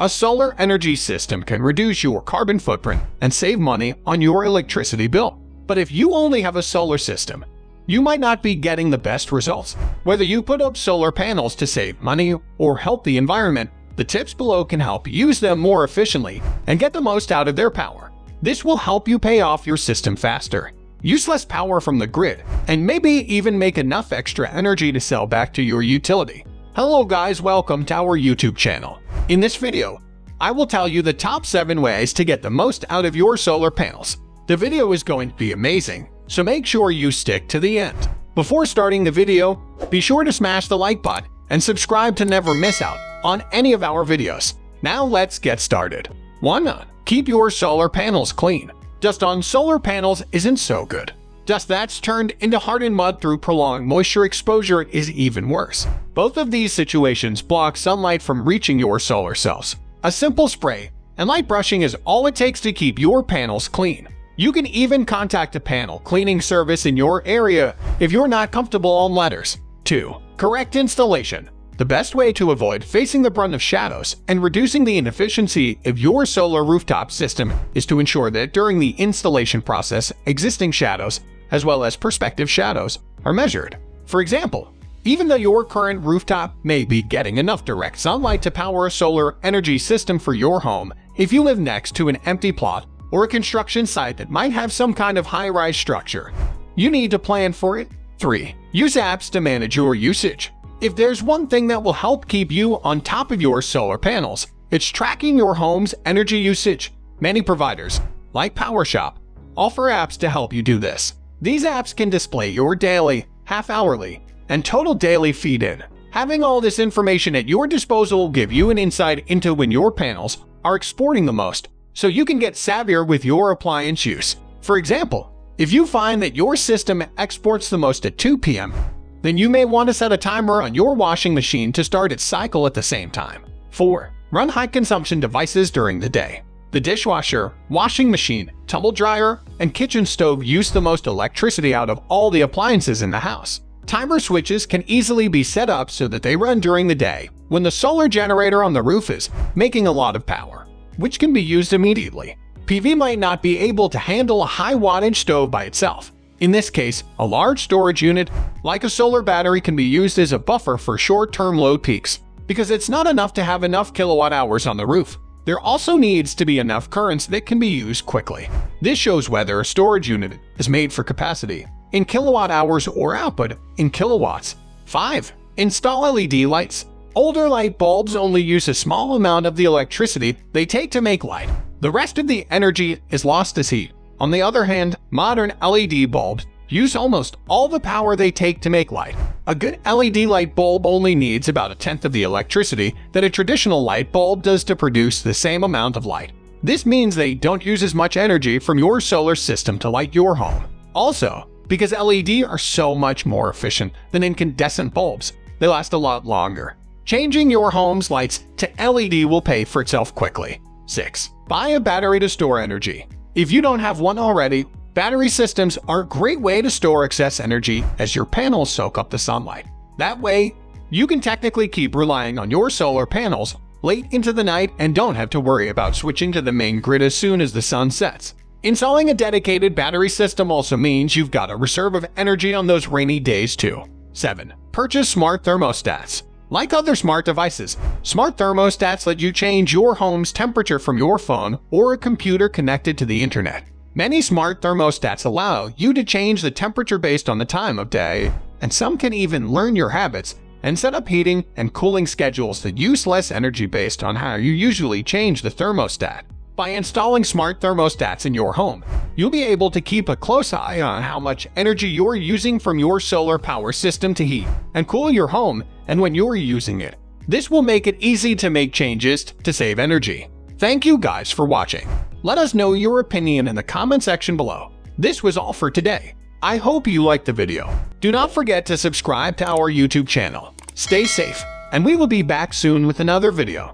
A solar energy system can reduce your carbon footprint and save money on your electricity bill. But if you only have a solar system, you might not be getting the best results. Whether you put up solar panels to save money or help the environment, the tips below can help use them more efficiently and get the most out of their power. This will help you pay off your system faster, use less power from the grid, and maybe even make enough extra energy to sell back to your utility. Hello guys, welcome to our YouTube channel. In this video, I will tell you the top 7 ways to get the most out of your solar panels. The video is going to be amazing, so make sure you stick to the end. Before starting the video, be sure to smash the like button and subscribe to never miss out on any of our videos. Now let's get started. 1. Keep your solar panels clean. Dust on solar panels isn't so good. Dust that's turned into hardened mud through prolonged moisture exposure is even worse. Both of these situations block sunlight from reaching your solar cells. A simple spray and light brushing is all it takes to keep your panels clean. You can even contact a panel cleaning service in your area if you're not comfortable on ladders. 2. Correct installation. The best way to avoid facing the brunt of shadows and reducing the inefficiency of your solar rooftop system is to ensure that during the installation process, existing shadows, as well as prospective shadows, are measured. For example, even though your current rooftop may be getting enough direct sunlight to power a solar energy system for your home, if you live next to an empty plot or a construction site that might have some kind of high-rise structure, you need to plan for it. 3. Use apps to manage your usage. If there's one thing that will help keep you on top of your solar panels, it's tracking your home's energy usage. Many providers, like PowerShop, offer apps to help you do this. These apps can display your daily, half-hourly, and total daily feed-in. Having all this information at your disposal will give you an insight into when your panels are exporting the most, so you can get savvier with your appliance use. For example, if you find that your system exports the most at 2 p.m., then you may want to set a timer on your washing machine to start its cycle at the same time. 4. Run high-consumption devices during the day. The dishwasher, washing machine, tumble dryer, and kitchen stove use the most electricity out of all the appliances in the house. Timer switches can easily be set up so that they run during the day when the solar generator on the roof is making a lot of power, which can be used immediately. PV might not be able to handle a high wattage stove by itself. In this case, a large storage unit, like a solar battery, can be used as a buffer for short-term load peaks. Because it's not enough to have enough kilowatt hours on the roof, there also needs to be enough currents that can be used quickly. This shows whether a storage unit is made for capacity in kilowatt hours or output in kilowatts. 5. Install LED lights. Older light bulbs only use a small amount of the electricity they take to make light. The rest of the energy is lost as heat. On the other hand, modern LED bulbs use almost all the power they take to make light. A good LED light bulb only needs about 1/10 of the electricity that a traditional light bulb does to produce the same amount of light. This means they don't use as much energy from your solar system to light your home. Also, because LEDs are so much more efficient than incandescent bulbs, they last a lot longer. Changing your home's lights to LED will pay for itself quickly. 6. Buy a battery to store energy. If you don't have one already, battery systems are a great way to store excess energy as your panels soak up the sunlight. That way, you can technically keep relying on your solar panels late into the night and don't have to worry about switching to the main grid as soon as the sun sets. Installing a dedicated battery system also means you've got a reserve of energy on those rainy days too. 7. Purchase smart thermostats. Like other smart devices, smart thermostats let you change your home's temperature from your phone or a computer connected to the internet. Many smart thermostats allow you to change the temperature based on the time of day, and some can even learn your habits and set up heating and cooling schedules that use less energy based on how you usually change the thermostat. By installing smart thermostats in your home, you'll be able to keep a close eye on how much energy you're using from your solar power system to heat and cool your home and when you're using it. This will make it easy to make changes to save energy. Thank you guys for watching. Let us know your opinion in the comment section below. This was all for today. I hope you liked the video. Do not forget to subscribe to our YouTube channel. Stay safe, and we will be back soon with another video.